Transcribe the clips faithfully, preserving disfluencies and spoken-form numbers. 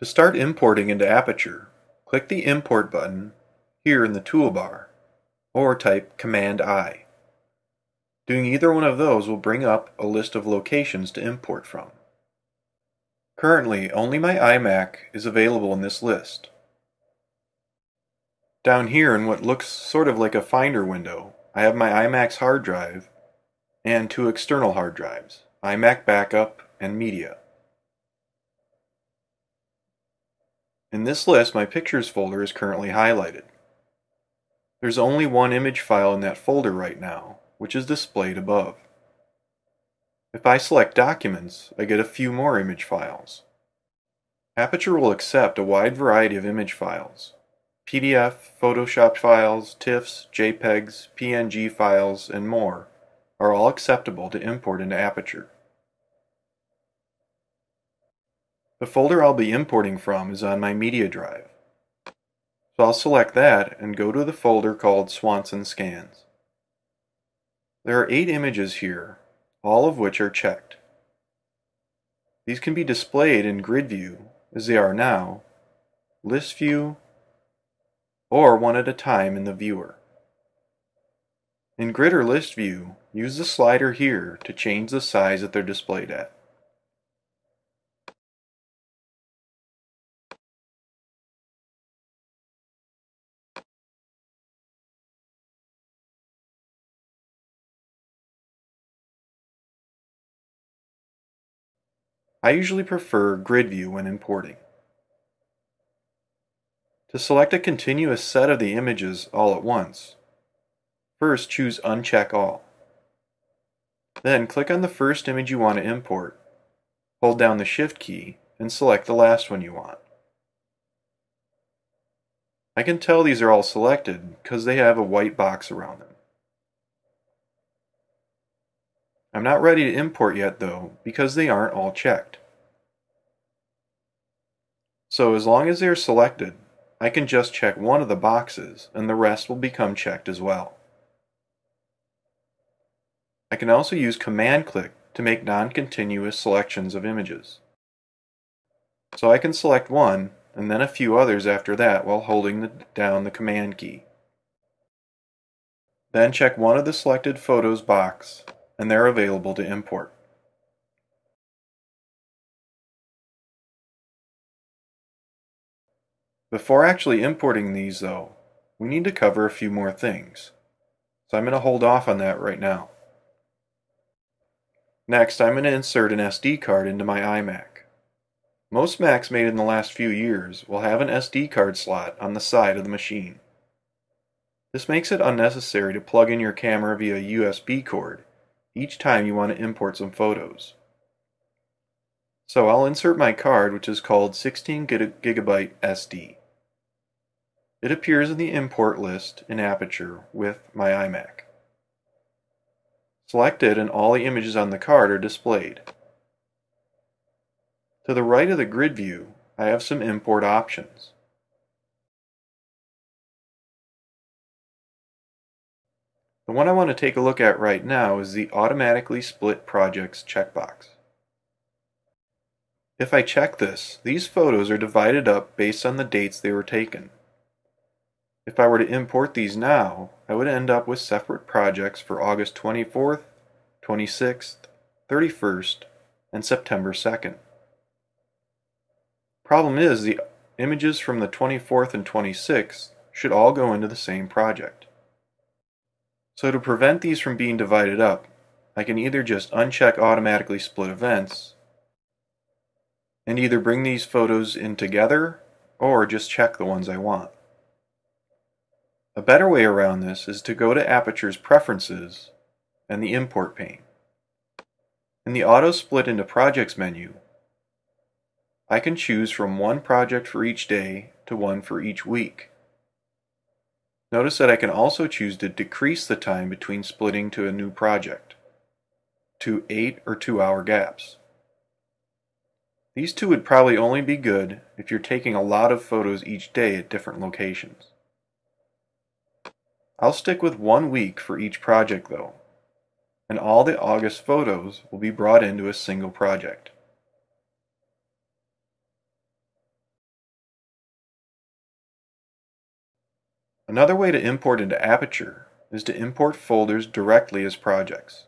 To start importing into Aperture, click the Import button here in the toolbar, or type Command I. Doing either one of those will bring up a list of locations to import from. Currently, only my iMac is available in this list. Down here in what looks sort of like a Finder window, I have my iMac's hard drive and two external hard drives, iMac Backup and Media. In this list, my Pictures folder is currently highlighted. There's only one image file in that folder right now, which is displayed above. If I select Documents, I get a few more image files. Aperture will accept a wide variety of image files: P D F, Photoshop files, TIFFs, JPEGs, P N G files, and more are all acceptable to import into Aperture. The folder I'll be importing from is on my media drive, so I'll select that and go to the folder called Swanson Scans. There are eight images here, all of which are checked. These can be displayed in grid view, as they are now, list view, or one at a time in the viewer. In grid or list view, use the slider here to change the size that they're displayed at. I usually prefer grid view when importing. To select a continuous set of the images all at once, first choose Uncheck All. Then click on the first image you want to import, hold down the Shift key, and select the last one you want. I can tell these are all selected because they have a white box around them. I'm not ready to import yet though, because they aren't all checked. So as long as they are selected, I can just check one of the boxes, and the rest will become checked as well. I can also use Command Click to make non-continuous selections of images. So I can select one, and then a few others after that while holding the, down the Command key. Then check one of the selected photos box, and they're available to import. Before actually importing these though, we need to cover a few more things, so I'm going to hold off on that right now. Next, I'm going to insert an S D card into my iMac. Most Macs made in the last few years will have an S D card slot on the side of the machine. This makes it unnecessary to plug in your camera via U S B cord each time you want to import some photos. So I'll insert my card, which is called sixteen gigabyte S D. It appears in the import list in Aperture with my iMac. Select it and all the images on the card are displayed. To the right of the grid view, I have some import options. The one I want to take a look at right now is the Automatically Split Projects checkbox. If I check this, these photos are divided up based on the dates they were taken. If I were to import these now, I would end up with separate projects for August twenty-fourth, twenty-sixth, thirty-first, and September second. Problem is, the images from the twenty-fourth and twenty-sixth should all go into the same project. So to prevent these from being divided up, I can either just uncheck Automatically Split Events and either bring these photos in together or just check the ones I want. A better way around this is to go to Aperture's Preferences and the Import pane. In the Auto Split into Projects menu, I can choose from one project for each day to one for each week. Notice that I can also choose to decrease the time between splitting to a new project to eight or two hour gaps. These two would probably only be good if you're taking a lot of photos each day at different locations. I'll stick with one week for each project though, and all the August photos will be brought into a single project. Another way to import into Aperture is to import folders directly as projects.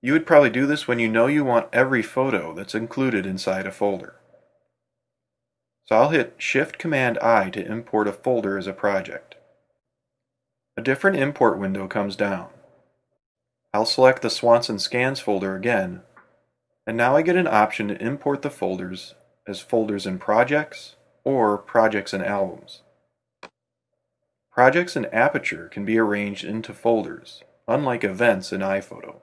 You would probably do this when you know you want every photo that's included inside a folder. So I'll hit Shift Command I to import a folder as a project. A different import window comes down. I'll select the Swanson Scans folder again, and now I get an option to import the folders as folders in projects or projects and albums. Projects in Aperture can be arranged into folders, unlike events in iPhoto.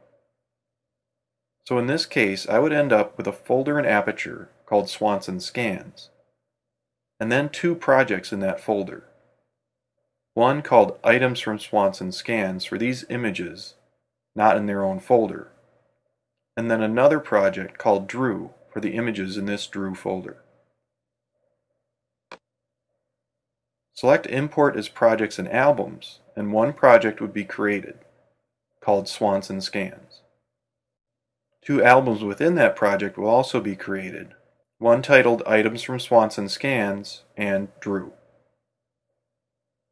So in this case, I would end up with a folder in Aperture called Swanson Scans, and then two projects in that folder. One called Items from Swanson Scans for these images, not in their own folder, and then another project called Drew for the images in this Drew folder. Select Import as Projects and Albums, and one project would be created, called Swanson Scans. Two albums within that project will also be created, one titled Items from Swanson Scans and Drew.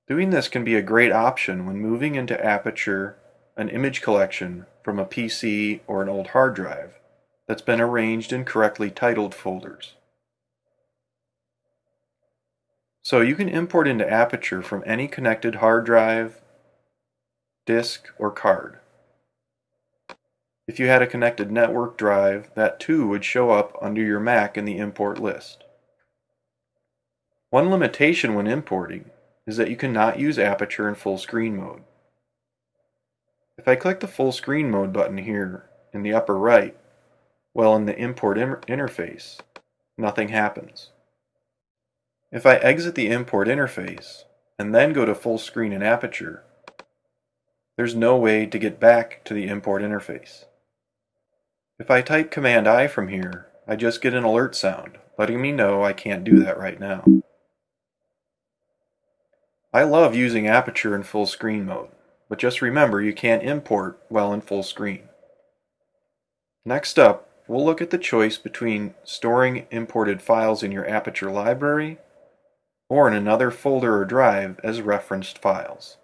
Doing this can be a great option when moving into Aperture an image collection from a P C or an old hard drive that's been arranged in correctly titled folders. So you can import into Aperture from any connected hard drive, disk, or card. If you had a connected network drive, that too would show up under your Mac in the import list. One limitation when importing is that you cannot use Aperture in full screen mode. If I click the full screen mode button here in the upper right, well, in the import interface, nothing happens. If I exit the import interface and then go to full screen in Aperture, there's no way to get back to the import interface. If I type Command-I from here, I just get an alert sound, letting me know I can't do that right now. I love using Aperture in full screen mode, but just remember you can't import while in full screen. Next up, we'll look at the choice between storing imported files in your Aperture library or in another folder or drive as referenced files.